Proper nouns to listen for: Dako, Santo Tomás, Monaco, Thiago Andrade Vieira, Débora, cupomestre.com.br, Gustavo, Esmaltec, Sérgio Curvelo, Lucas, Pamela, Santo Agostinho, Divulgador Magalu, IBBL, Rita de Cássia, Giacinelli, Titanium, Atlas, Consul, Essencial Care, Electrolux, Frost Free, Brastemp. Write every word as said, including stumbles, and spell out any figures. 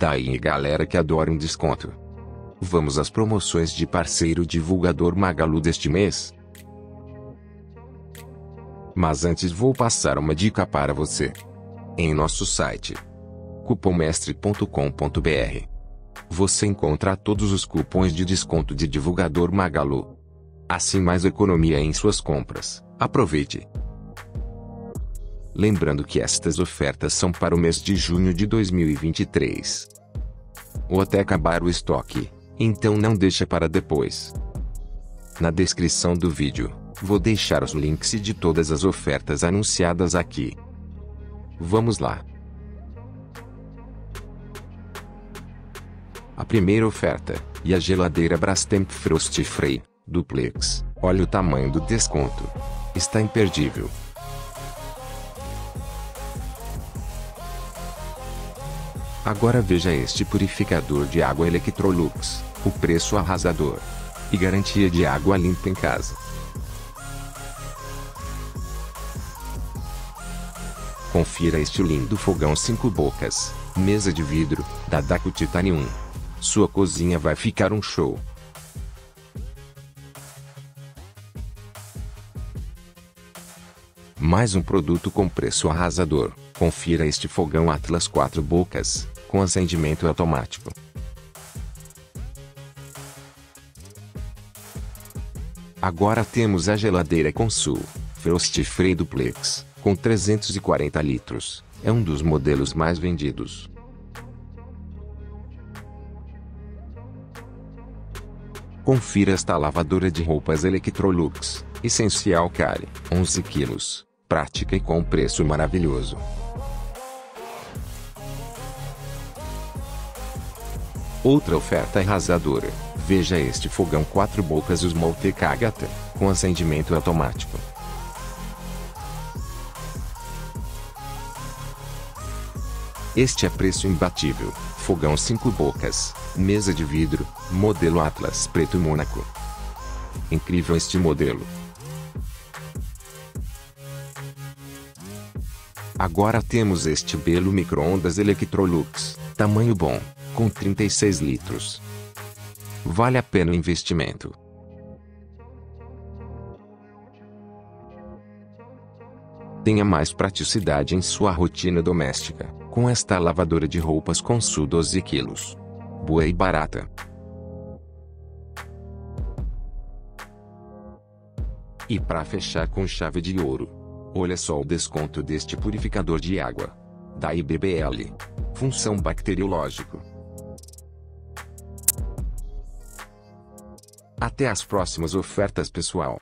Daí galera que adora um desconto. Vamos às promoções de parceiro divulgador Magalu deste mês. Mas antes vou passar uma dica para você. Em nosso site cupomestre ponto com ponto br você encontra todos os cupons de desconto de divulgador Magalu. Assim mais economia em suas compras. Aproveite! Lembrando que estas ofertas são para o mês de junho de dois mil e vinte e três. Ou até acabar o estoque, então não deixa para depois. Na descrição do vídeo, vou deixar os links de todas as ofertas anunciadas aqui. Vamos lá! A primeira oferta, e a geladeira Brastemp Frost Free, Duplex, olha o tamanho do desconto. Está imperdível! Agora veja este purificador de água Electrolux, o preço arrasador. E garantia de água limpa em casa. Confira este lindo fogão cinco bocas, mesa de vidro, da Dako Titanium. Sua cozinha vai ficar um show. Mais um produto com preço arrasador. Confira este fogão Atlas quatro bocas, com acendimento automático. Agora temos a geladeira Consul, Frost Free Duplex, com trezentos e quarenta litros, é um dos modelos mais vendidos. Confira esta lavadora de roupas Electrolux, essencial Care, onze quilos, prática e com preço maravilhoso. Outra oferta arrasadora, veja este fogão quatro bocas Esmaltec com acendimento automático. Este é preço imbatível, fogão cinco bocas, mesa de vidro, modelo Atlas preto Mônaco. Incrível este modelo! Agora temos este belo micro-ondas Electrolux, tamanho bom, com trinta e seis litros. Vale a pena o investimento. Tenha mais praticidade em sua rotina doméstica, com esta lavadora de roupas Consul doze quilos. Boa e barata. E para fechar com chave de ouro, olha só o desconto deste purificador de água, da I B B L. Função bacteriológico. Até as próximas ofertas, pessoal.